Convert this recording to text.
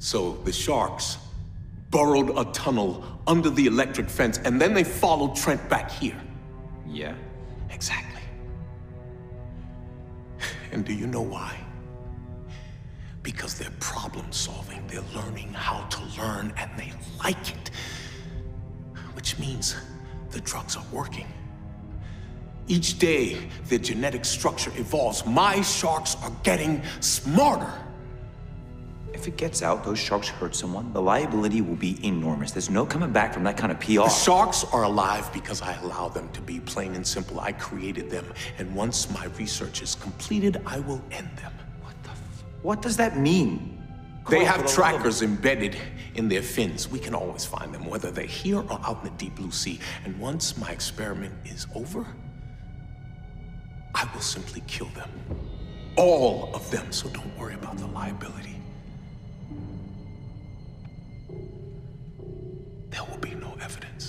So the sharks burrowed a tunnel under the electric fence, and then they followed Trent back here. Yeah? Exactly. And do you know why? Because they're problem solving, they're learning how to learn, and they like it. Which means the drugs are working. Each day, their genetic structure evolves. My sharks are getting smarter. If it gets out those sharks hurt someone, the liability will be enormous. There's no coming back from that kind of PR. The sharks are alive because I allow them to be, plain and simple. I created them, and once my research is completed, I will end them. What does that mean? They have trackers embedded in their fins. We can always find them, whether they're here or out in the deep blue sea. And once my experiment is over, I will simply kill them. All of them, so don't worry about the liability. There will be no evidence.